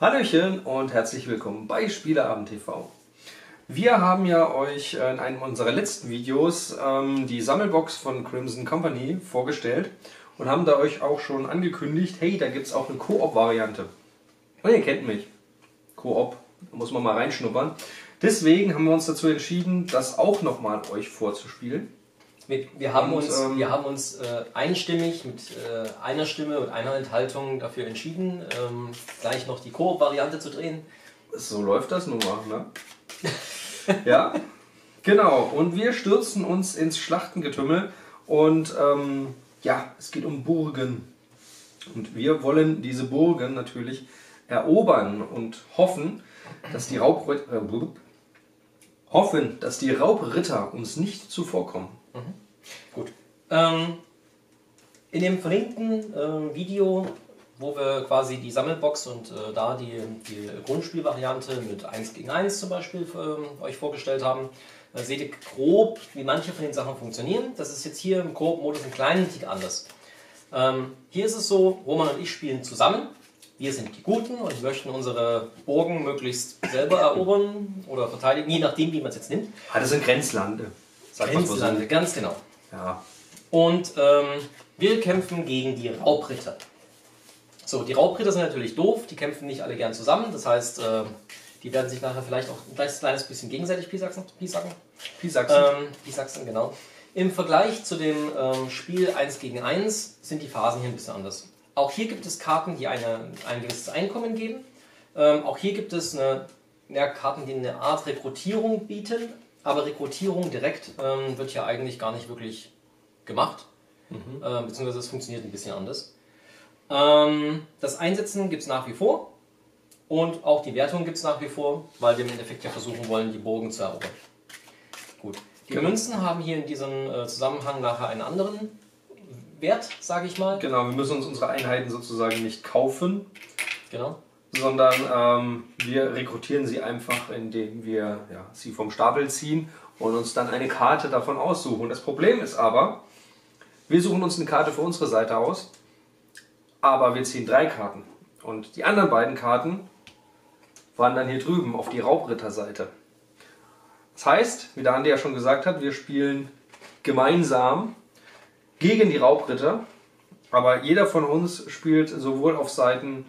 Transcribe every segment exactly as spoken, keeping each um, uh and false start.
Hallöchen und herzlich willkommen bei SpieleabendTV. Wir haben ja euch in einem unserer letzten Videos ähm, die Sammelbox von Crimson Company vorgestellt und haben da euch auch schon angekündigt, hey, da gibt es auch eine Koop-Variante. Und ihr kennt mich. Koop, da muss man mal reinschnuppern. Deswegen haben wir uns dazu entschieden, das auch nochmal euch vorzuspielen. Wir, wir haben und, uns, ähm, wir haben uns äh, einstimmig mit äh, einer Stimme und einer Enthaltung dafür entschieden, ähm, gleich noch die Koop-Variante zu drehen. So läuft das nun mal, ne? Ja, genau. Und wir stürzen uns ins Schlachtengetümmel und ähm, ja, es geht um Burgen. Und wir wollen diese Burgen natürlich erobern und hoffen, dass die Raubritter, äh, hoffen, dass die Raubritter uns nicht zuvorkommen. Mhm. Gut. Ähm, in dem verlinkten äh, Video, wo wir quasi die Sammelbox und äh, da die, die Grundspielvariante mit eins gegen eins zum Beispiel für, äh, euch vorgestellt haben, äh, seht ihr grob, wie manche von den Sachen funktionieren. Das ist jetzt hier im Koop-Modus ein kleinen Tick anders. Ähm, hier ist es so, Roman und ich spielen zusammen. Wir sind die Guten und möchten unsere Burgen möglichst selber erobern oder verteidigen, je nachdem, wie man es jetzt nimmt. Ah, das sind Grenzlande. Grenzlande, ganz genau. Ja. Und ähm, wir kämpfen gegen die Raubritter. So, die Raubritter sind natürlich doof, die kämpfen nicht alle gern zusammen. Das heißt, äh, die werden sich nachher vielleicht auch ein kleines bisschen gegenseitig piesachsen. Piesachsen, ähm, Piesachsen genau. Im Vergleich zu dem ähm, Spiel eins gegen eins sind die Phasen hier ein bisschen anders. Auch hier gibt es Karten, die eine, ein gewisses Einkommen geben. Ähm, auch hier gibt es eine, ja, Karten, die eine Art Rekrutierung bieten. Aber Rekrutierung direkt ähm, wird ja eigentlich gar nicht wirklich gemacht, mhm. äh, beziehungsweise es funktioniert ein bisschen anders. Ähm, das Einsetzen gibt es nach wie vor und auch die Wertung gibt es nach wie vor, weil wir im Endeffekt ja versuchen wollen, die Burgen zu erobern. Gut. Die genau. Münzen haben hier in diesem äh, Zusammenhang nachher einen anderen Wert, sage ich mal. Genau, wir müssen uns unsere Einheiten sozusagen nicht kaufen, genau. sondern ähm, wir rekrutieren sie einfach, indem wir ja, sie vom Stapel ziehen und uns dann eine Karte davon aussuchen. Das Problem ist aber, wir suchen uns eine Karte für unsere Seite aus, aber wir ziehen drei Karten. Und die anderen beiden Karten waren dann hier drüben auf die Raubritterseite. Das heißt, wie der Andi ja schon gesagt hat, wir spielen gemeinsam gegen die Raubritter, aber jeder von uns spielt sowohl auf Seiten,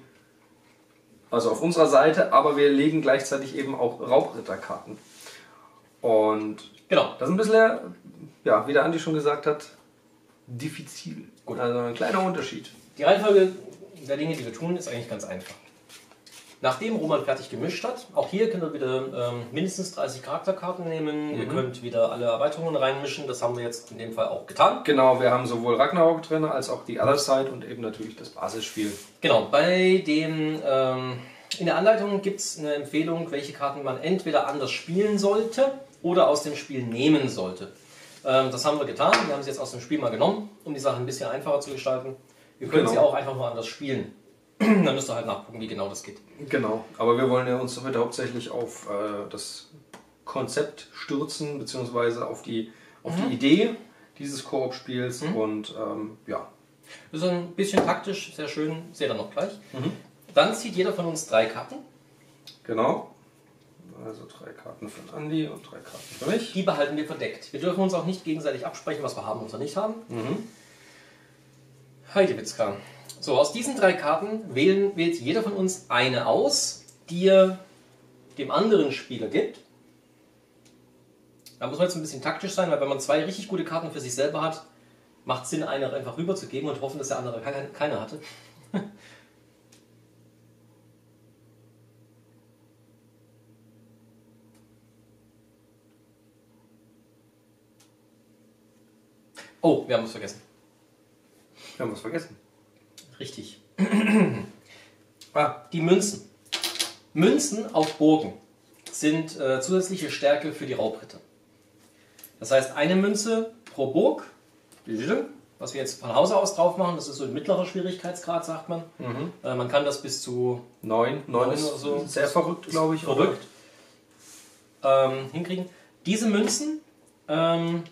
also auf unserer Seite, aber wir legen gleichzeitig eben auch Raubritterkarten. Und genau, das ist ein bisschen, ja, wie der Andi schon gesagt hat, diffizil. Gut. Also ein kleiner Unterschied. Die Reihenfolge der Dinge, die wir tun, ist eigentlich ganz einfach. Nachdem Roman fertig gemischt hat, auch hier könnt ihr wieder ähm, mindestens dreißig Charakterkarten nehmen. Mhm. Ihr könnt wieder alle Erweiterungen reinmischen. Das haben wir jetzt in dem Fall auch getan. Genau, wir haben sowohl Ragnarok drin, als auch die Other Side und eben natürlich das Basisspiel. Genau, bei dem, ähm, in der Anleitung gibt es eine Empfehlung, welche Karten man entweder anders spielen sollte oder aus dem Spiel nehmen sollte. Ähm, das haben wir getan. Wir haben sie jetzt aus dem Spiel mal genommen, um die Sache ein bisschen einfacher zu gestalten. Ihr könnt genau. sie auch einfach mal anders spielen. Dann müsst ihr halt nachgucken, wie genau das geht. Genau, aber wir wollen ja uns heute hauptsächlich auf äh, das Konzept stürzen, beziehungsweise auf die, auf mhm. die Idee dieses Koop-Spiels mhm. und ähm, ja. Das ist ein bisschen taktisch, sehr schön, seht ihr noch gleich. Mhm. Dann zieht jeder von uns drei Karten. Genau, also drei Karten von Andi und drei Karten für mich. Die behalten wir verdeckt. Wir dürfen uns auch nicht gegenseitig absprechen, was wir haben und was wir nicht haben. Mhm. Heidewitzka. So, aus diesen drei Karten wählen, wählt jeder von uns eine aus, die er dem anderen Spieler gibt. Da muss man jetzt ein bisschen taktisch sein, weil wenn man zwei richtig gute Karten für sich selber hat, macht es Sinn, eine einfach rüberzugeben und hoffen, dass der andere keine hatte. Oh, wir haben was vergessen. Wir haben was vergessen. Richtig. Ah, die Münzen. Münzen auf Burgen sind äh, zusätzliche Stärke für die Raubritter. Das heißt, eine Münze pro Burg, was wir jetzt von Hause aus drauf machen, das ist so ein mittlerer Schwierigkeitsgrad, sagt man. Mhm. Äh, man kann das bis zu neun, neun ist oder so. Sehr verrückt, glaube ich. Verrückt. Ähm, hinkriegen. Diese Münzen ähm,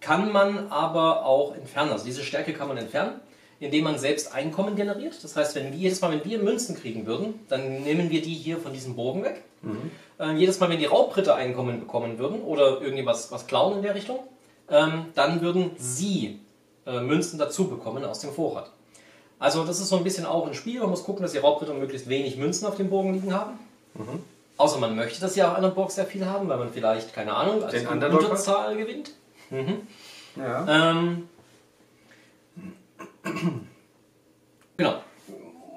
kann man aber auch entfernen. Also diese Stärke kann man entfernen, indem man selbst Einkommen generiert. Das heißt, wenn wir, jedes Mal, wenn wir Münzen kriegen würden, dann nehmen wir die hier von diesem Bogen weg. Mhm. Äh, jedes Mal, wenn die Raubritter Einkommen bekommen würden oder irgendwas was klauen in der Richtung, ähm, dann würden sie äh, Münzen dazu bekommen aus dem Vorrat. Also das ist so ein bisschen auch ein Spiel. Man muss gucken, dass die Raubritter möglichst wenig Münzen auf dem Bogen liegen haben. Mhm. Außer man möchte, dass sie auch an der Burg sehr viel haben, weil man vielleicht, keine Ahnung, als Unterzahl gewinnt. Mhm. Ja. Ähm, Genau,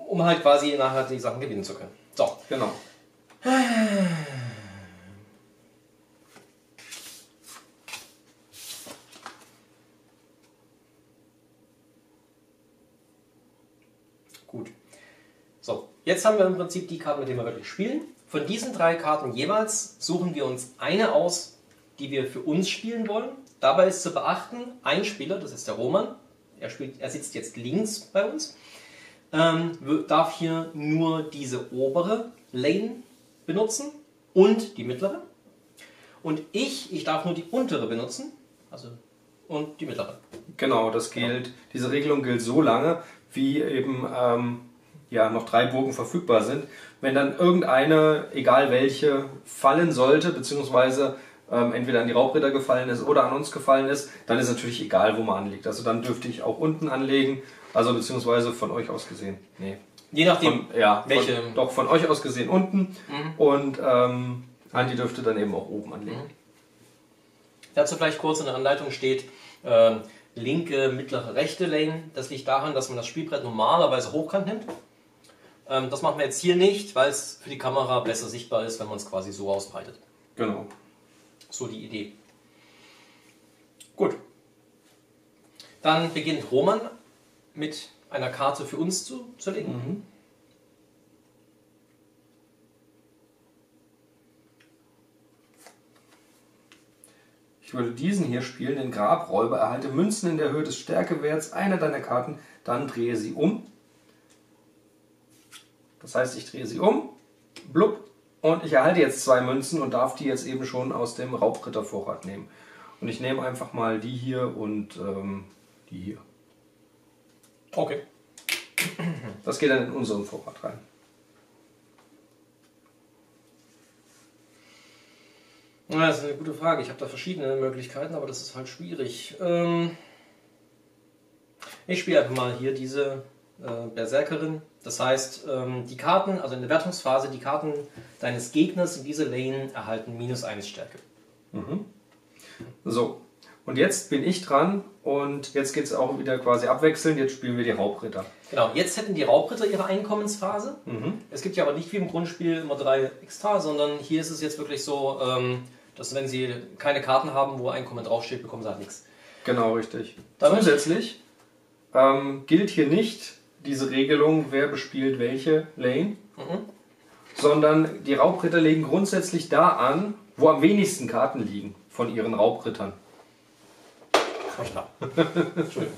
um halt quasi nachher die Sachen gewinnen zu können. So, genau. Gut. So, jetzt haben wir im Prinzip die Karten, mit denen wir wirklich spielen. Von diesen drei Karten jeweils suchen wir uns eine aus, die wir für uns spielen wollen. Dabei ist zu beachten, ein Spieler, das ist der Roman, Er, spielt, er sitzt jetzt links bei uns, ähm, darf hier nur diese obere Lane benutzen und die mittlere. Und ich, ich darf nur die untere benutzen, also und die mittlere. Genau, das gilt. Genau. Diese Regelung gilt so lange, wie eben ähm, ja, noch drei Burgen verfügbar sind. Wenn dann irgendeine, egal welche, fallen sollte, beziehungsweise Ähm, entweder an die Raubritter gefallen ist oder an uns gefallen ist, dann ist natürlich egal, wo man anlegt. Also dann dürfte ich auch unten anlegen, also beziehungsweise von euch aus gesehen. Nee. Je nachdem, von, ja, welche. Von, doch, von euch aus gesehen unten mhm. und ähm, Andi dürfte dann eben auch oben anlegen. Mhm. Dazu vielleicht kurz in der Anleitung steht, äh, linke, mittlere, rechte Lane. Das liegt daran, dass man das Spielbrett normalerweise hochkant nimmt. Ähm, das machen wir jetzt hier nicht, weil es für die Kamera besser sichtbar ist, wenn man es quasi so ausbreitet. Genau. So die Idee. Gut. Dann beginnt Roman mit einer Karte für uns zu, zu legen. Mhm. Ich würde diesen hier spielen, den Grabräuber. Erhalte Münzen in der Höhe des Stärkewerts einer deiner Karten, dann drehe sie um. Das heißt, ich drehe sie um. Blub. Und ich erhalte jetzt zwei Münzen und darf die jetzt eben schon aus dem Raubrittervorrat nehmen. Und ich nehme einfach mal die hier und ähm, die hier. Okay. Das geht dann in unseren Vorrat rein. Ja, das ist eine gute Frage. Ich habe da verschiedene Möglichkeiten, aber das ist halt schwierig. Ähm ich spiele einfach mal hier diese äh, Berserkerin. Das heißt, die Karten, also in der Wertungsphase, die Karten deines Gegners in diese Lane erhalten minus eins Stärke. Mhm. So, und jetzt bin ich dran und jetzt geht es auch wieder quasi abwechselnd. Jetzt spielen wir die Raubritter. Genau, jetzt hätten die Raubritter ihre Einkommensphase. Mhm. Es gibt ja aber nicht wie im Grundspiel immer drei extra, sondern hier ist es jetzt wirklich so, dass wenn sie keine Karten haben, wo Einkommen draufsteht, bekommen sie halt nichts. Genau, richtig. Damit Zusätzlich ähm, gilt hier nicht diese Regelung, wer bespielt welche Lane, mhm. sondern die Raubritter legen grundsätzlich da an, wo am wenigsten Karten liegen von ihren Raubrittern. Entschuldigung.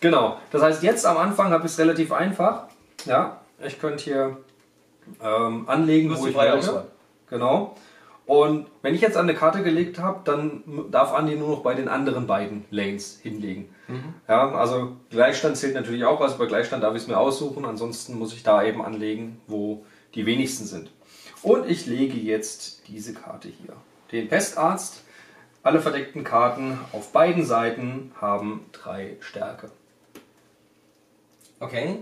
Genau, das heißt, jetzt am Anfang habe ich es relativ einfach. Ja, ich könnte hier ähm, anlegen, wo ich will. Genau. Und wenn ich jetzt an eine Karte gelegt habe, dann darf Andi nur noch bei den anderen beiden Lanes hinlegen. Mhm. Ja, also Gleichstand zählt natürlich auch, also bei Gleichstand darf ich es mir aussuchen, ansonsten muss ich da eben anlegen, wo die wenigsten sind. Und ich lege jetzt diese Karte hier, den Pestarzt. Alle verdeckten Karten auf beiden Seiten haben drei Stärke. Okay.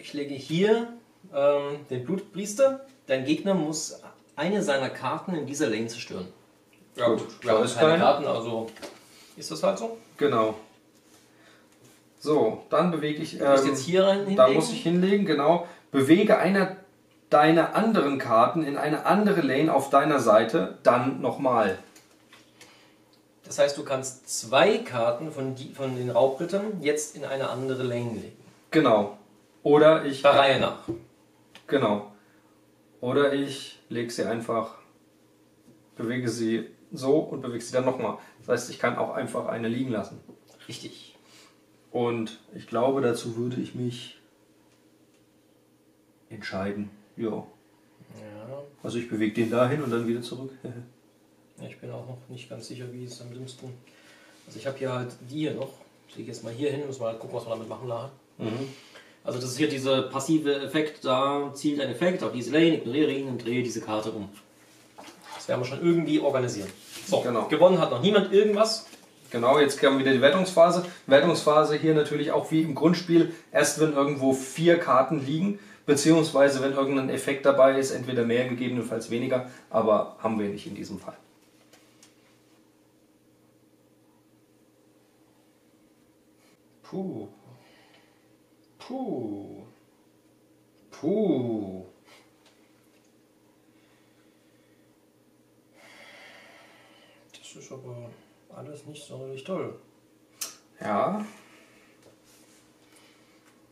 Ich lege hier ähm, den Blutpriester. Dein Gegner muss eine seiner Karten in dieser Lane zerstören. Ja gut, wir haben keine Karten, also ist das halt so. Genau. So, dann bewege ich... Ähm, muss ich jetzt hier rein hinlegen? Da muss ich hinlegen, genau. Bewege eine deiner anderen Karten in eine andere Lane auf deiner Seite, dann nochmal. Das heißt, du kannst zwei Karten von, die, von den Raubrittern jetzt in eine andere Lane legen. Genau. Oder ich... Der Reihe nach. Genau. Oder ich lege sie einfach, bewege sie so und bewege sie dann nochmal. Das heißt, ich kann auch einfach eine liegen lassen. Richtig. Und ich glaube, dazu würde ich mich entscheiden. Jo. Ja. Also ich bewege den dahin und dann wieder zurück. Ich bin auch noch nicht ganz sicher, wie es am dümmsten. Also ich habe hier halt die hier noch. Ich lege jetzt mal hier hin, muss mal gucken, was man damit machen kann. Mhm. Also das ist hier dieser passive Effekt, da zielt ein Effekt auf diese Lane, ignoriere ihn und drehe diese Karte um. Das werden wir schon irgendwie organisieren. So, genau. Gewonnen hat noch niemand irgendwas. Genau, jetzt kommen wieder die Wertungsphase. Wertungsphase hier natürlich auch wie im Grundspiel, erst wenn irgendwo vier Karten liegen, beziehungsweise wenn irgendein Effekt dabei ist, entweder mehr, gegebenenfalls weniger, aber haben wir nicht in diesem Fall. Puh. Puh. Puh. Das ist aber alles nicht sonderlich toll. Ja.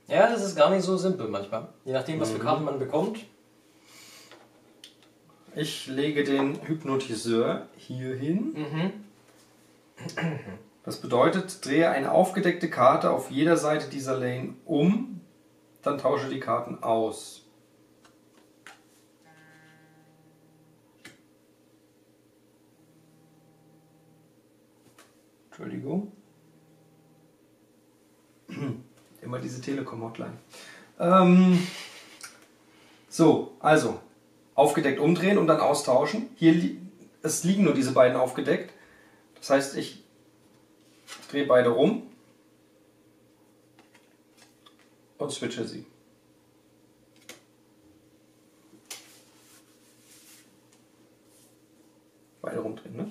Ja, das ist gar nicht so simpel manchmal. Je nachdem, was für Karten man bekommt. Ich lege den Hypnotiseur hier hin. Mhm. Das bedeutet, drehe eine aufgedeckte Karte auf jeder Seite dieser Lane um, dann tausche die Karten aus. Entschuldigung. Immer diese Telekom-Hotline. Ähm, so, also, aufgedeckt umdrehen und dann austauschen. Hier li- es liegen nur diese beiden aufgedeckt. Das heißt, ich drehe beide rum und switche sie. Beide rumdrehen, ne?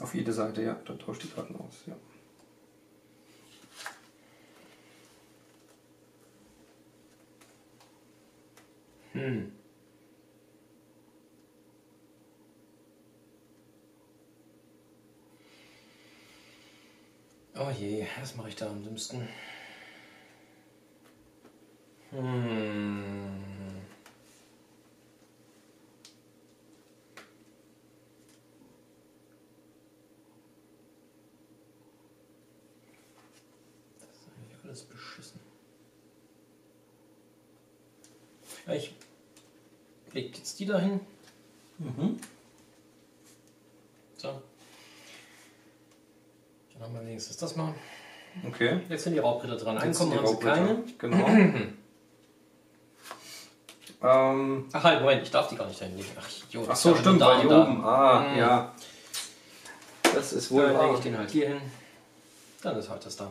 Auf jede Seite, ja. Da tauscht die Karten aus, ja. Hm. Oh je, was mache ich da am dümmsten? Hm. Das ist eigentlich alles beschissen. Ja, ich leg jetzt die dahin. Mhm. So. Dann haben wir wenigstens das mal. Okay. Jetzt sind die Raubritter dran. Einkommen haben sie keine. Genau. ähm. Ach halt, Moment, ich darf die gar nicht dahin legen. Ach, Idiot. Ach so, stimmt, da hier oben. Ah, mhm. Ja. Das ist wohl. Dann lege ich den halt hier hin. Dann ist halt das da.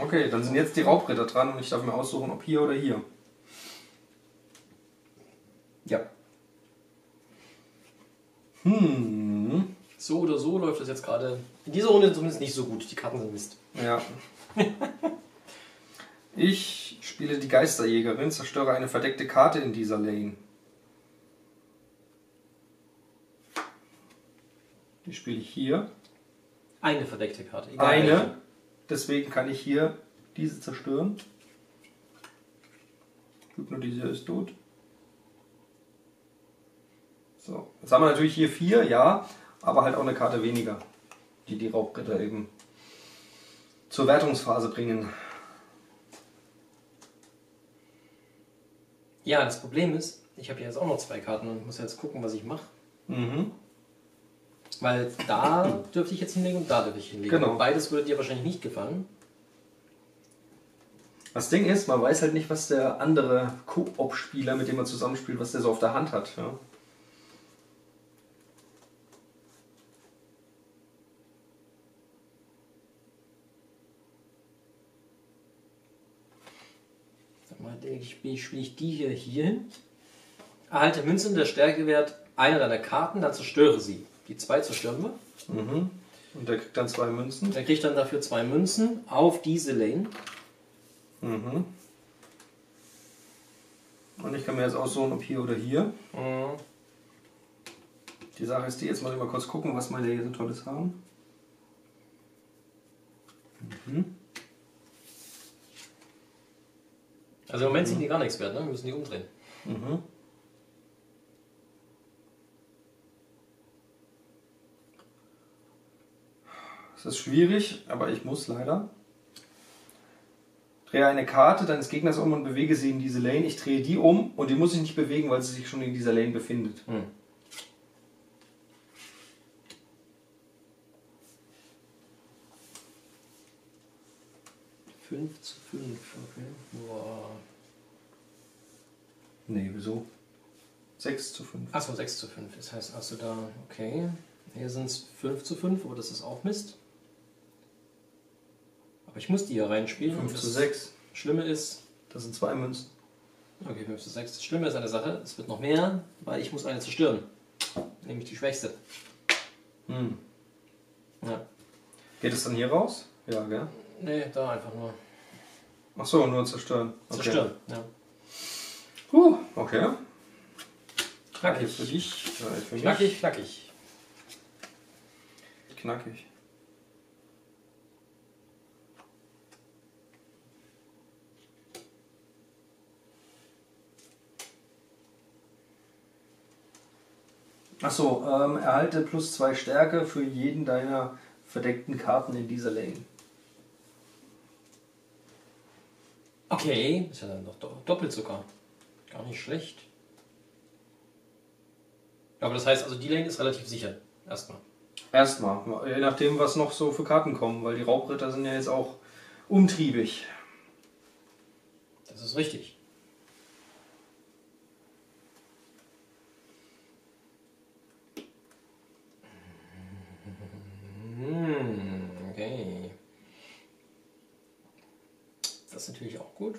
Okay, dann sind jetzt die Raubritter dran und ich darf mir aussuchen, ob hier oder hier. Ja. Hm. So oder so läuft das jetzt gerade. In dieser Runde zumindest nicht so gut. Die Karten sind Mist. Ja. Ich spiele die Geisterjägerin, zerstöre eine verdeckte Karte in dieser Lane. Die spiele ich hier. Eine verdeckte Karte. Egal eine. Welche. Deswegen kann ich hier diese zerstören. Hypnotiseur ist tot. So, jetzt haben wir natürlich hier vier, ja, aber halt auch eine Karte weniger, die die Raubritter eben zur Wertungsphase bringen. Ja, das Problem ist, ich habe ja jetzt auch noch zwei Karten und ich muss jetzt gucken, was ich mache. Mhm. Weil da dürfte ich jetzt hinlegen und da dürfte ich hinlegen. Genau. Beides würde dir wahrscheinlich nicht gefallen. Das Ding ist, man weiß halt nicht, was der andere Koop-Spieler, mit dem man zusammenspielt, was der so auf der Hand hat. Ja. Ich spiele ich die hier, hier hin. Erhalte Münzen der Stärkewert einer deiner Karten, dann zerstöre sie. Die zwei zerstören wir. Mhm. Und der kriegt dann zwei Münzen. Der kriegt dann dafür zwei Münzen auf diese Lane. Mhm. Und ich kann mir jetzt aussuchen, ob hier oder hier. Mhm. Die Sache ist die, jetzt muss ich mal kurz gucken, was meine hier so Tolles haben. Mhm. Also im Moment sind die gar nichts wert, ne? Wir müssen die umdrehen. Mhm. Es ist schwierig, aber ich muss leider. drehe eine Karte deines Gegners um und bewege sie in diese Lane. Ich drehe die um und die muss ich nicht bewegen, weil sie sich schon in dieser Lane befindet. Hm. fünf zu fünf, okay. Boah. Nee, wieso? sechs zu fünf. Achso, sechs zu fünf. Das heißt, also da, okay. Hier sind es fünf zu fünf, aber das ist auch Mist. Aber ich muss die hier reinspielen. fünf zu sechs. Das Schlimme ist... Das sind zwei Münzen. Okay, fünf zu sechs. Das Schlimme ist eine Sache, es wird noch mehr, weil ich muss eine zerstören. Nämlich die schwächste. Hm. Ja. Geht es dann hier raus? Ja, gell? Nee, da einfach nur. Ach so, nur zerstören. Okay. Zerstören, ja. Huh, okay. Knackig für dich. Für mich. Knackig, knackig. Knackig. Achso, ähm, erhalte plus zwei Stärke für jeden deiner verdeckten Karten in dieser Lane. Okay, ist ja dann doch doppelt sogar. Gar nicht schlecht. Aber das heißt, also die Lane ist relativ sicher. Erstmal. Erstmal. Je nachdem, was noch so für Karten kommen, weil die Raubritter sind ja jetzt auch umtriebig. Das ist richtig. Okay. Das ist natürlich auch gut.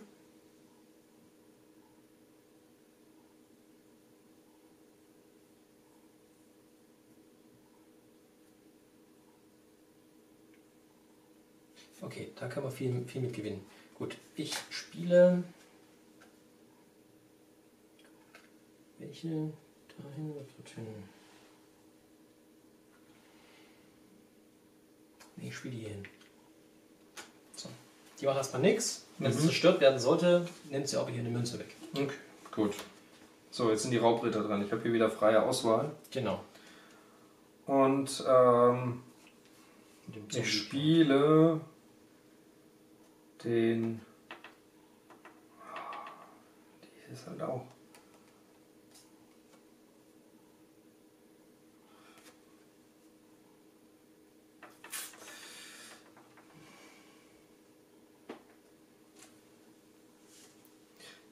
Okay, da kann man viel, viel mit gewinnen. Gut, ich spiele... Welche? Dahin oder dorthin? Nee, ich spiele die hier hin. So. Die macht erstmal nichts. Wenn sie mhm. zerstört werden sollte, nimmt sie auch hier eine Münze weg. Okay, gut. So, jetzt sind die Raubritter dran. Ich habe hier wieder freie Auswahl. Genau. Und ähm, ich spiele... Den. Die ist halt auch.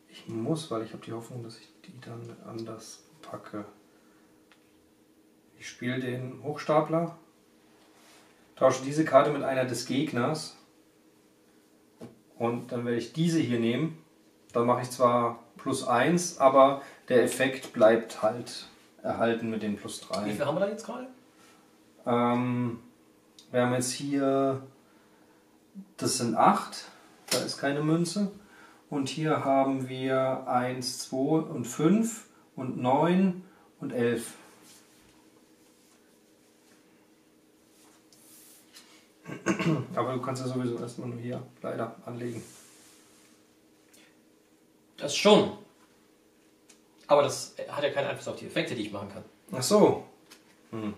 Ich muss, weil ich habe die Hoffnung, dass ich die dann anders packe. Ich spiele den Hochstapler, tausche diese Karte mit einer des Gegners. Und dann werde ich diese hier nehmen, dann mache ich zwar plus eins, aber der Effekt bleibt halt erhalten mit den plus drei. Wie viel haben wir da jetzt gerade? Ähm, wir haben jetzt hier, das sind acht, da ist keine Münze. Und hier haben wir eins, zwei und fünf und neun und elf. Aber du kannst ja sowieso erstmal nur hier leider anlegen. Das schon. Aber das hat ja keinen Einfluss auf die Effekte, die ich machen kann. Ach so. Hm.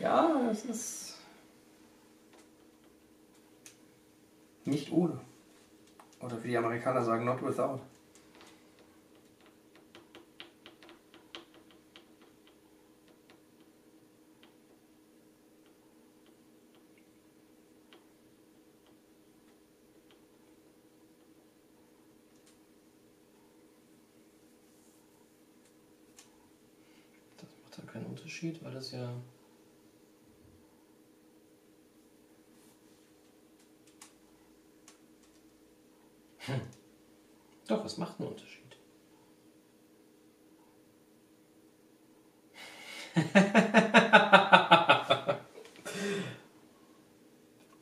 Ja, das ist... Nicht ohne. Oder wie die Amerikaner sagen, not without. Weil das ja... Hm. Doch, es macht einen Unterschied.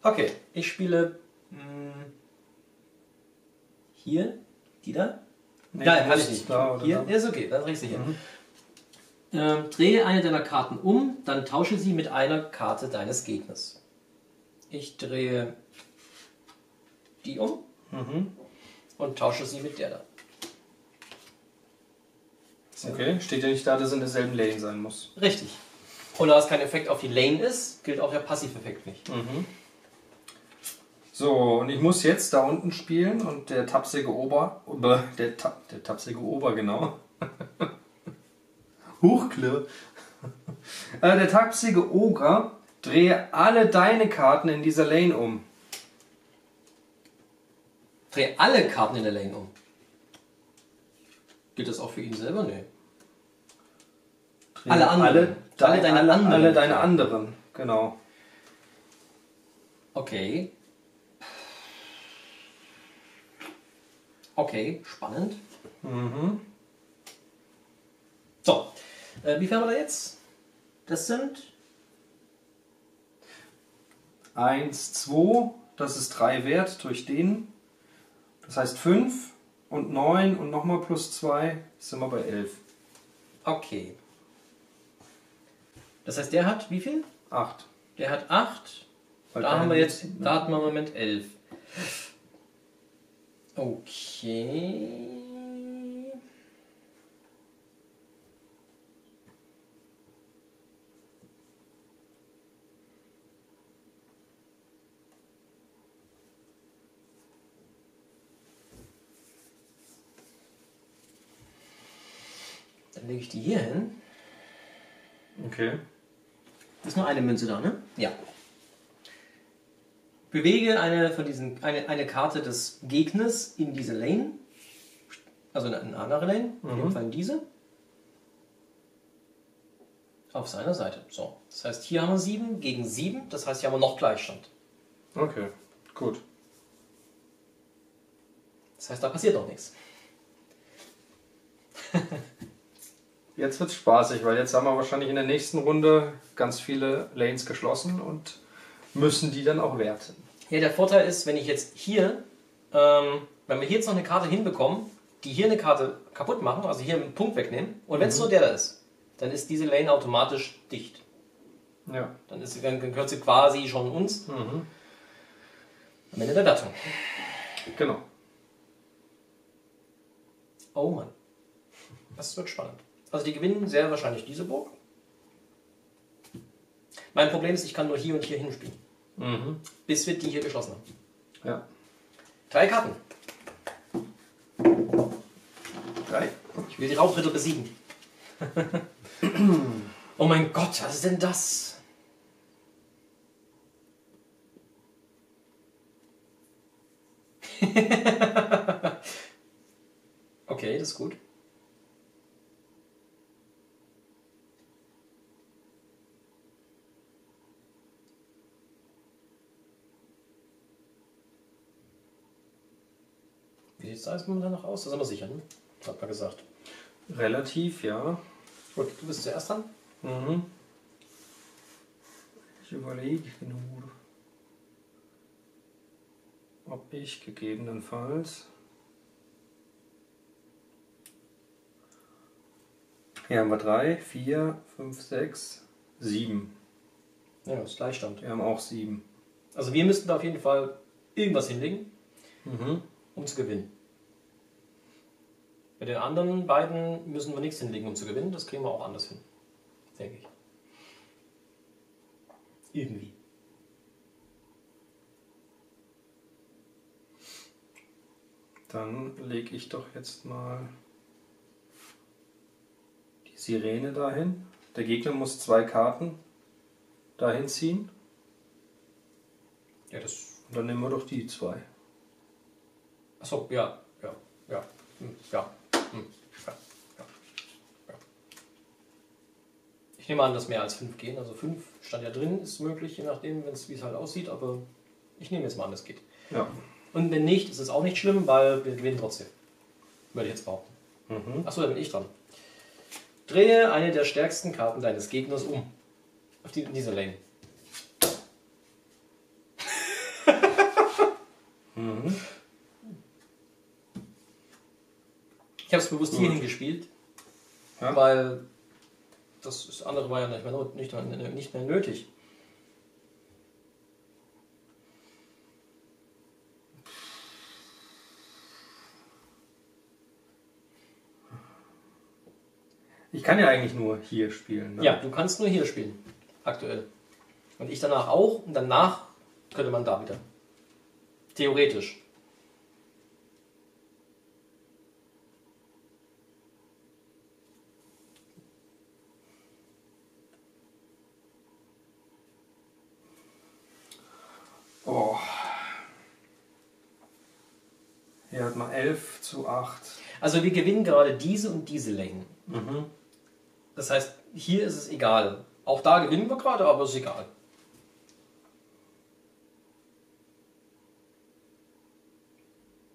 Okay, ich spiele... Hm, hier? Die da? Nee, da kann ich nicht. Da, hier? Da. Ist okay, dann reicht es hier. Mhm. Ähm, drehe eine deiner Karten um, dann tausche sie mit einer Karte deines Gegners. Ich drehe die um mhm. und tausche sie mit der da. So. Okay, steht ja nicht da, dass es in derselben Lane sein muss. Richtig. Und da es kein Effekt auf die Lane ist, gilt auch der Passiveffekt nicht. Mhm. So, und ich muss jetzt da unten spielen und der tapsige Ober, der, Ta, der tapsige Ober, genau. Huchkle. äh, der tapsige Oger, drehe alle deine Karten in dieser Lane um. Drehe alle Karten in der Lane um. Gilt das auch für ihn selber? Nee. Dreh alle anderen. Alle, dein, alle deine alle, anderen. Alle deine anderen, genau. Okay. Okay, spannend. Mhm. So, äh, wie viel haben wir da jetzt? Das sind eins, zwei, das ist drei wert durch den. Das heißt fünf und neun und nochmal plus zwei, sind wir bei elf. Okay. Das heißt, der hat wie viel? acht. Der hat acht. Da haben wir jetzt, ne? Da hatten wir im Moment elf. Okay. Dann lege ich die hier hin. Okay. Ist nur eine Münze da, ne? Ja. Bewege eine, von diesen, eine, eine Karte des Gegners in diese Lane, also in eine andere Lane, mhm. In dem Fall in diese, auf seiner Seite. So, das heißt, hier haben wir sieben gegen sieben, das heißt, hier haben wir noch Gleichstand. Okay, gut. Das heißt, da passiert noch nichts. Jetzt wird es spaßig, weil jetzt haben wir wahrscheinlich in der nächsten Runde ganz viele Lanes geschlossen und müssen die dann auch werten. Ja, der Vorteil ist, wenn ich jetzt hier, ähm, wenn wir hier jetzt noch eine Karte hinbekommen, die hier eine Karte kaputt machen, also hier einen Punkt wegnehmen, und wenn es mhm. nur der da ist, dann ist diese Lane automatisch dicht. Ja. Dann, ist, dann gehört sie quasi schon uns. Mhm. Am Ende der Wertung. Genau. Oh Mann. Das wird spannend. Also die gewinnen sehr wahrscheinlich diese Burg. Mein Problem ist, ich kann nur hier und hier hinspielen. Mhm. Bis wir die hier geschlossen haben. Ja. Drei Karten. Drei. Ich will die Raubritter besiegen. Oh mein Gott, was ist denn das? Okay, das ist gut. Wie sieht es da jetzt momentan noch aus? Das haben wir sicher, ne? Hat man gesagt. Relativ, ja. Gut, du bist zuerst dran. Mhm. Ich überlege genug, ob ich gegebenenfalls... Hier haben wir drei, vier, fünf, sechs, sieben. Ja, das ist Gleichstand. Wir haben auch sieben. Also wir müssten da auf jeden Fall irgendwas hinlegen. Mhm. Um zu gewinnen. Bei den anderen beiden müssen wir nichts hinlegen, um zu gewinnen. Das kriegen wir auch anders hin, denke ich. Irgendwie. Dann lege ich doch jetzt mal die Sirene dahin. Der Gegner muss zwei Karten dahin ziehen. Ja, das. Und dann nehmen wir doch die zwei. Achso, ja, ja, ja, ja, ja, ja. Ich nehme an, dass mehr als fünf gehen. Also fünf stand ja drin, ist möglich, je nachdem, wie es halt aussieht. Aber ich nehme jetzt mal an, das geht. Ja. Und wenn nicht, ist es auch nicht schlimm, weil wir gewinnen trotzdem. Würde ich jetzt behaupten. Mhm. Achso, da bin ich dran. Drehe eine der stärksten Karten deines Gegners um. Auf die, in diese Lane. Mhm. Ich habe es bewusst hierhin gespielt, ja, weil das, das andere war ja nicht mehr, nicht, mehr, nicht mehr nötig. Ich kann ja eigentlich nur hier spielen. Ne? Ja, du kannst nur hier spielen, aktuell. Und ich danach auch, und danach könnte man da wieder. Theoretisch. Oh. Hier hat man elf zu acht. Also wir gewinnen gerade diese und diese Längen. Mhm. Das heißt, hier ist es egal. Auch da gewinnen wir gerade, aber ist egal.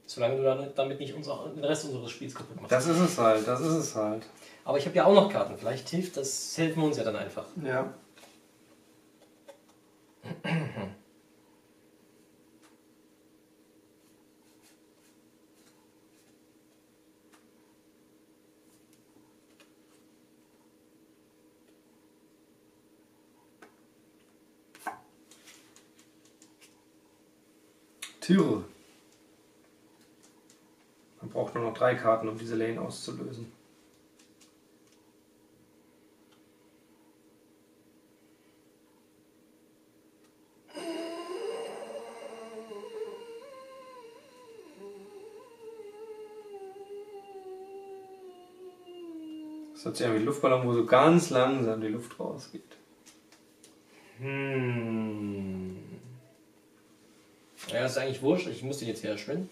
Solange du damit nicht unser, den Rest unseres Spiels kaputt machst. Das ist es halt, das ist es halt. Aber ich habe ja auch noch Karten. Vielleicht hilft das, helfen wir uns ja dann einfach. Ja. Türe. Man braucht nur noch drei Karten, um diese Lane auszulösen. Das hat sich irgendwie Luftballon, wo so ganz langsam die Luft rausgeht. Hm. Ja, das ist eigentlich wurscht, ich muss den jetzt herschwimmen.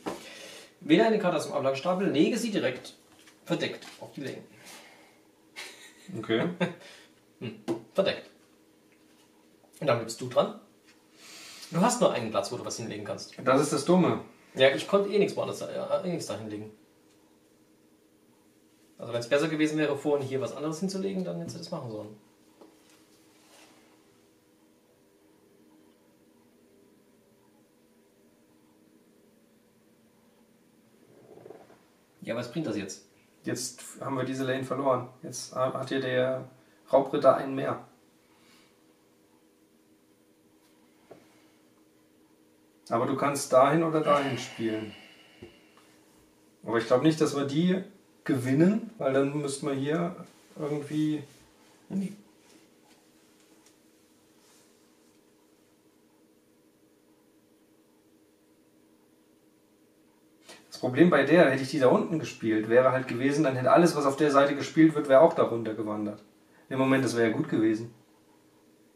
Wähle eine Karte aus dem Ablagestapel, lege sie direkt verdeckt auf die Länge. Okay. hm, verdeckt. Und dann bist du dran. Du hast nur einen Platz, wo du was hinlegen kannst. Das ist das Dumme. Ja, ich konnte eh nichts woanders, eh nichts da hinlegen. Also wenn es besser gewesen wäre, vorhin hier was anderes hinzulegen, dann hättest du das machen sollen. Ja, was bringt das jetzt? Jetzt haben wir diese Lane verloren. Jetzt hat hier der Raubritter einen mehr. Aber du kannst dahin oder dahin spielen. Aber ich glaube nicht, dass wir die gewinnen, weil dann müssten wir hier irgendwie... Nee. Das Problem bei der, hätte ich die da unten gespielt, wäre halt gewesen, dann hätte alles, was auf der Seite gespielt wird, wäre auch darunter gewandert. Im Moment, das wäre ja gut gewesen.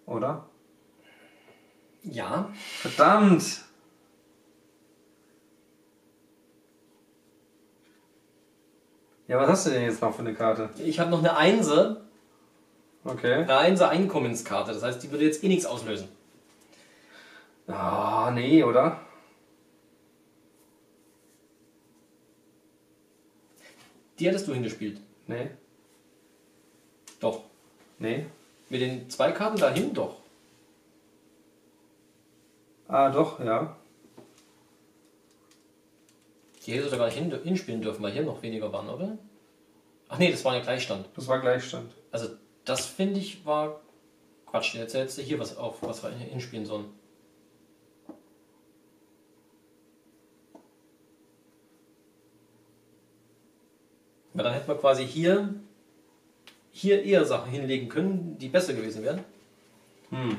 Oder? Ja. Verdammt! Ja, was hast du denn jetzt noch für eine Karte? Ich habe noch eine Einse. Okay. Eine Einse Einkommenskarte, das heißt, die würde jetzt eh nichts auslösen. Ah, nee, oder? Die hättest du hingespielt? Nee. Doch. Nee. Mit den zwei Karten dahin doch. Ah, doch, ja. Die hättest du gar nicht hin, hinspielen dürfen, weil hier noch weniger waren, oder? Ach nee, das war ja Gleichstand. Das war Gleichstand. Also das, finde ich, war Quatsch. Jetzt hättest du hier was auf, was wir hinspielen sollen. Ja, dann hätten wir quasi hier, hier eher Sachen hinlegen können, die besser gewesen wären. Hm.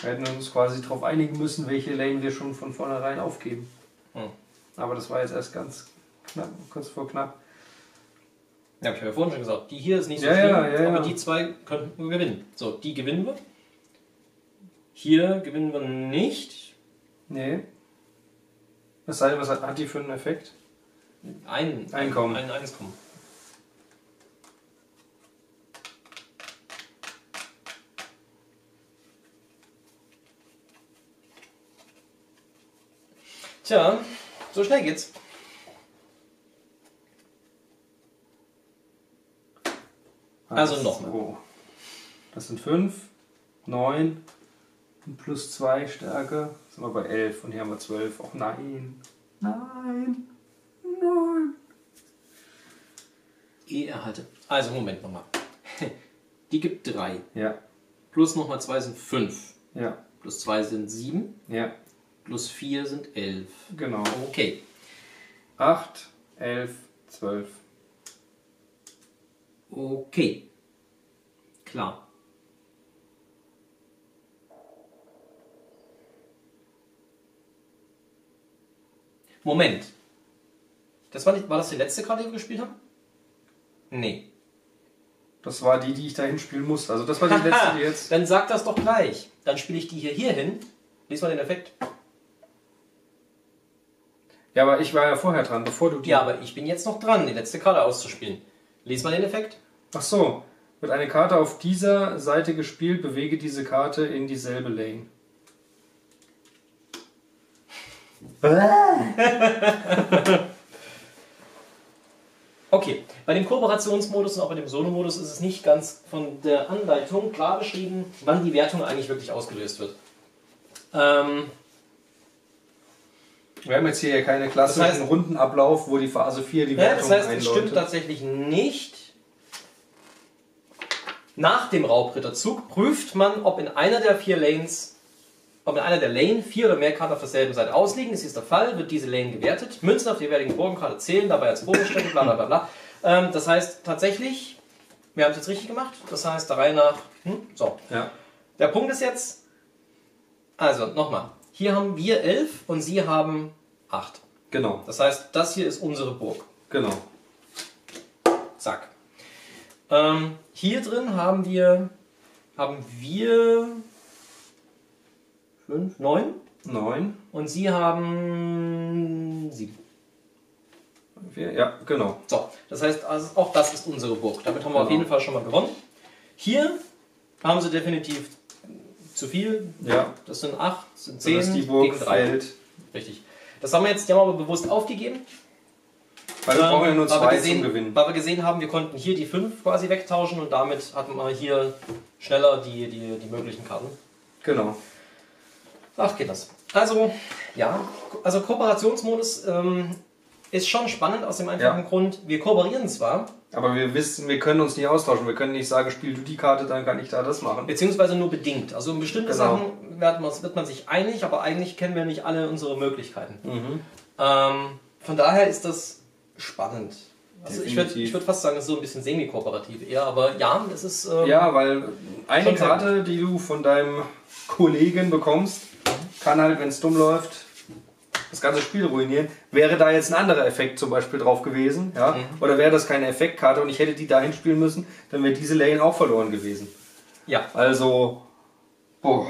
Wir hätten uns quasi darauf einigen müssen, welche Lane wir schon von vornherein aufgeben. Hm. Aber das war jetzt erst ganz knapp, kurz vor knapp. Ja, hab ich ja vorhin schon gesagt, die hier ist nicht so ja, schlimm, ja, ja, aber ja. Die zwei könnten wir gewinnen. So, die gewinnen wir. Hier gewinnen wir nicht. Nee. Es sei denn, was hat die für einen Effekt? Ein Einkommen. Ein, ein Einkommen. Tja, so schnell geht's. Also nochmal. So. Das sind fünf, neun und plus zwei Stärke. Jetzt sind wir bei elf und hier haben wir zwölf. Oh nein. Nein. Nein. E erhalte. Also Moment nochmal. Die gibt drei. Ja. Plus nochmal zwei sind fünf. Ja. Plus zwei sind sieben. Ja. Plus vier sind elf. Genau. Okay. acht, elf, zwölf. Okay. Klar. Moment. Das war, nicht, war das die letzte Karte, die wir gespielt haben? Nee. Das war die, die ich dahin spielen muss. Also das war die letzte, die jetzt... Dann sag das doch gleich. Dann spiele ich die hier, hier hin. Lies mal den Effekt. Ja, aber ich war ja vorher dran, bevor du... Die ja, aber ich bin jetzt noch dran, die letzte Karte auszuspielen. Lies mal den Effekt. Ach so. Wird eine Karte auf dieser Seite gespielt, bewege diese Karte in dieselbe Lane. Okay, bei dem Kooperationsmodus und auch bei dem Solo-Modus ist es nicht ganz von der Anleitung klar beschrieben, wann die Wertung eigentlich wirklich ausgelöst wird. Ähm, Wir haben jetzt hier keine klassischen das heißt, Rundenablauf, wo die Phase vier die Wertung einläutet. Ja, das heißt, es stimmt tatsächlich nicht. Nach dem Raubritterzug prüft man, ob in einer der vier Lanes, ob in einer der Lane vier oder mehr Karten auf derselben Seite ausliegen. Das ist der Fall, wird diese Lane gewertet. Münzen auf die jeweiligen Burgenkarte zählen, dabei als Bogenstände, bla bla bla. Ähm, das heißt tatsächlich, wir haben es jetzt richtig gemacht. Das heißt, der Reihe nach, hm, so. Ja. Der Punkt ist jetzt, also nochmal, hier haben wir elf und Sie haben acht. Genau. Das heißt, das hier ist unsere Burg. Genau. Zack. Ähm, hier drin haben wir haben wir fünf, neun, neun und Sie haben sieben. Vier, ja, genau. So, das heißt, also auch das ist unsere Burg. Damit haben wir genau. auf jeden Fall schon mal gewonnen. Hier haben Sie definitiv zu viel. Ja. Das sind acht, das sind zehn, das ist die Burg gegen drei. Fällt. Richtig. Das haben wir jetzt ja mal bewusst aufgegeben. Weil wir brauchen ja nur zwei zum Gewinnen. Weil wir gesehen haben, wir konnten hier die fünf quasi wegtauschen und damit hatten wir hier schneller die, die, die möglichen Karten. Genau. Ach, geht das. Also, ja, also Kooperationsmodus ähm, ist schon spannend aus dem einfachen ja. Grund, wir kooperieren zwar. Aber wir wissen, wir können uns nicht austauschen. Wir können nicht sagen, spiel du die Karte, dann kann ich da das machen. Beziehungsweise nur bedingt. Also in bestimmte genau. Sachen wird man, wird man sich einig, aber eigentlich kennen wir nicht alle unsere Möglichkeiten. Mhm. Ähm, von daher ist das... spannend. Also definitiv. ich würde würd fast sagen, es ist so ein bisschen semi-kooperativ eher, aber ja, es ist... Ähm, ja, weil eine Karte, die du von deinem Kollegen bekommst, kann halt, wenn es dumm läuft, das ganze Spiel ruinieren. Wäre da jetzt ein anderer Effekt zum Beispiel drauf gewesen, ja? Mhm. Oder wäre das keine Effektkarte und ich hätte die dahin spielen müssen, dann wäre diese Lane auch verloren gewesen. Ja. Also, boah.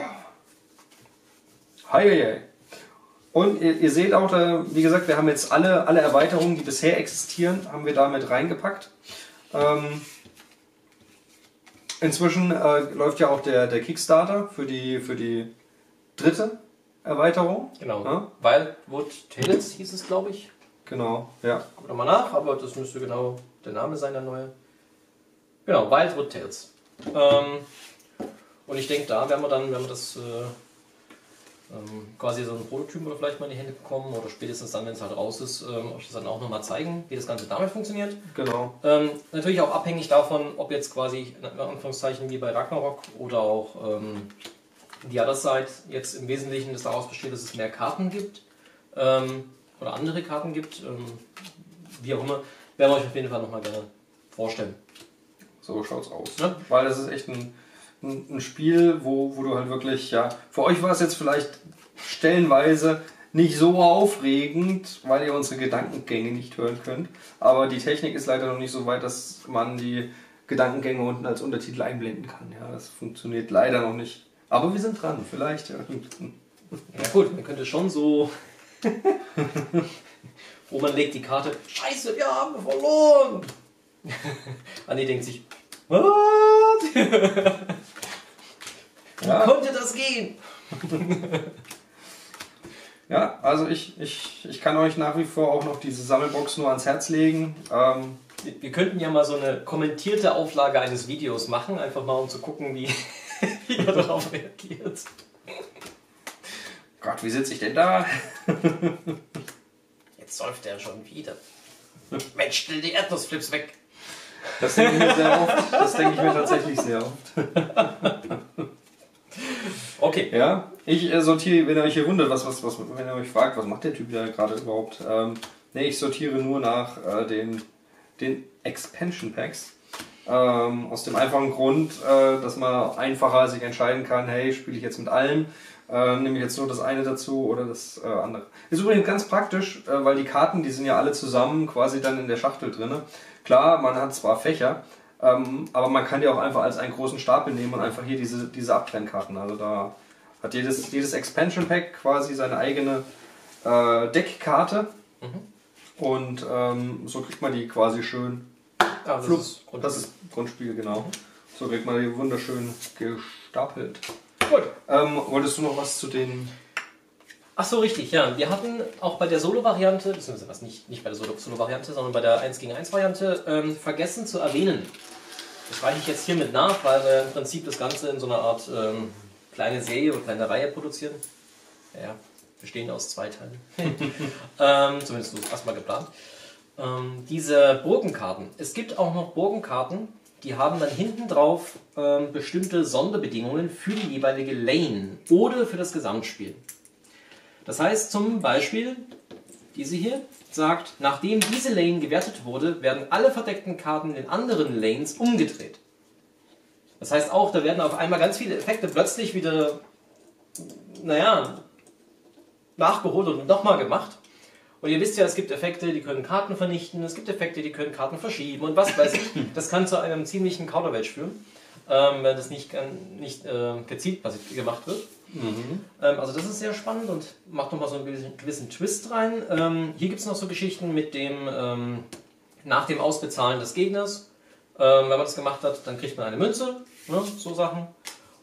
Hei, hei. Und ihr, ihr seht auch, da, wie gesagt, wir haben jetzt alle, alle Erweiterungen, die bisher existieren, haben wir damit reingepackt. Ähm, inzwischen äh, läuft ja auch der, der Kickstarter für die, für die dritte Erweiterung. Genau, ja? Wildwood Tales hieß es, glaube ich. Genau, ja. Guck nochmal nach, aber das müsste genau der Name sein, der neue. Genau, Wildwood Tales. Ähm, und ich denke, da werden wir dann, wenn wir das... Äh, quasi so einen Prototypen oder vielleicht mal in die Hände bekommen oder spätestens dann, wenn es halt raus ist, ähm, euch das dann auch nochmal zeigen, wie das Ganze damit funktioniert. Genau. Ähm, natürlich auch abhängig davon, ob jetzt quasi, in Anführungszeichen, wie bei Ragnarok oder auch ähm, die Other Side jetzt im Wesentlichen das daraus besteht, dass es mehr Karten gibt ähm, oder andere Karten gibt, ähm, wie auch immer, werden wir euch auf jeden Fall nochmal gerne vorstellen. So schaut's aus. Ja? Weil das ist echt ein ein Spiel, wo, wo du halt wirklich, ja, für euch war es jetzt vielleicht stellenweise nicht so aufregend, weil ihr unsere Gedankengänge nicht hören könnt, aber die Technik ist leider noch nicht so weit, dass man die Gedankengänge unten als Untertitel einblenden kann. Ja, das funktioniert leider noch nicht, aber wir sind dran, vielleicht. Ja, ja gut, man könnte schon so, wo man legt die Karte, scheiße, wir haben verloren. Anni denkt sich, what? Wie ja. konnte das gehen? Ja, also ich, ich, ich kann euch nach wie vor auch noch diese Sammelbox nur ans Herz legen. Ähm, wir, wir könnten ja mal so eine kommentierte Auflage eines Videos machen, einfach mal um zu gucken, wie, wie ihr darauf reagiert. Gott, wie sitze ich denn da? Jetzt säuft er schon wieder. Mensch, stell die Erdnussflips weg! Das denke ich mir sehr oft. Das denke ich mir tatsächlich sehr oft. Okay. Ja, ich sortiere, wenn ihr euch hier wundert, was, was, was, wenn ihr euch fragt, was macht der Typ da gerade überhaupt? Ähm, ne, ich sortiere nur nach äh, den, den Expansion Packs. Ähm, aus dem einfachen Grund, äh, dass man einfacher sich entscheiden kann, hey, spiele ich jetzt mit allem, äh, nehme ich jetzt nur das eine dazu oder das äh, andere. Ist übrigens ganz praktisch, äh, weil die Karten, die sind ja alle zusammen quasi dann in der Schachtel drin. Klar, man hat zwar Fächer, ähm, aber man kann die auch einfach als einen großen Stapel nehmen und einfach hier diese, diese Abtrennkarten. Also da hat jedes, jedes Expansion Pack quasi seine eigene äh, Deckkarte. Mhm. Und ähm, so kriegt man die quasi schön. Ah, das, ist das ist Grundspiel, genau. So kriegt man die wunderschön gestapelt. Gut. Ähm, wolltest du noch was zu den... Ach so, richtig, ja. Wir hatten auch bei der Solo-Variante, beziehungsweise was nicht, nicht bei der Solo-Variante, sondern bei der eins gegen eins Variante, ähm, vergessen zu erwähnen. Das reiche ich jetzt hiermit nach, weil wir im Prinzip das Ganze in so einer Art ähm, kleine Serie oder kleine Reihe produzieren. Ja, bestehend aus zwei Teilen. ähm, zumindest so erstmal geplant. Ähm, diese Burgenkarten. Es gibt auch noch Burgenkarten, die haben dann hinten drauf ähm, bestimmte Sonderbedingungen für die jeweilige Lane oder für das Gesamtspiel. Das heißt zum Beispiel, diese hier sagt, nachdem diese Lane gewertet wurde, werden alle verdeckten Karten in anderen Lanes umgedreht. Das heißt auch, da werden auf einmal ganz viele Effekte plötzlich wieder, naja, nachgeholt und nochmal gemacht. Und ihr wisst ja, es gibt Effekte, die können Karten vernichten, es gibt Effekte, die können Karten verschieben und was weiß ich. Das kann zu einem ziemlichen Kauderwelsch führen, ähm, wenn das nicht, nicht äh, gezielt gemacht wird. Mhm. Ähm, also das ist sehr spannend und macht nochmal so einen gewissen, gewissen Twist rein. Ähm, hier gibt es noch so Geschichten mit dem, ähm, nach dem Ausbezahlen des Gegners. Ähm, wenn man das gemacht hat, dann kriegt man eine Münze, ne, so Sachen.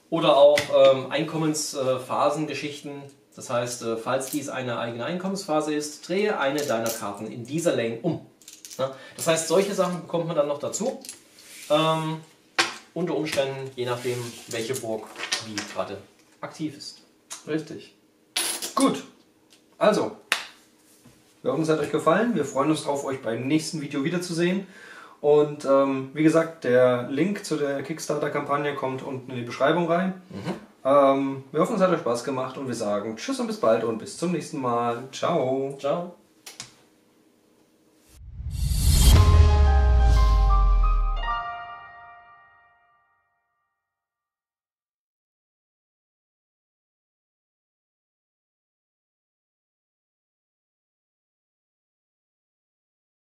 Oder auch ähm, Einkommensphasengeschichten. Das heißt, falls dies eine eigene Einkommensphase ist, drehe eine deiner Karten in dieser Lane um. Das heißt, solche Sachen bekommt man dann noch dazu. Ähm, unter Umständen, je nachdem, welche Burg wie gerade aktiv ist. Richtig. Gut. Also, wir hoffen, es hat euch gefallen. Wir freuen uns drauf, euch beim nächsten Video wiederzusehen. Und ähm, wie gesagt, der Link zu der Kickstarter-Kampagne kommt unten in die Beschreibung rein. Mhm. Ähm, wir hoffen, es hat euch Spaß gemacht und wir sagen Tschüss und bis bald und bis zum nächsten Mal. Ciao. Ciao.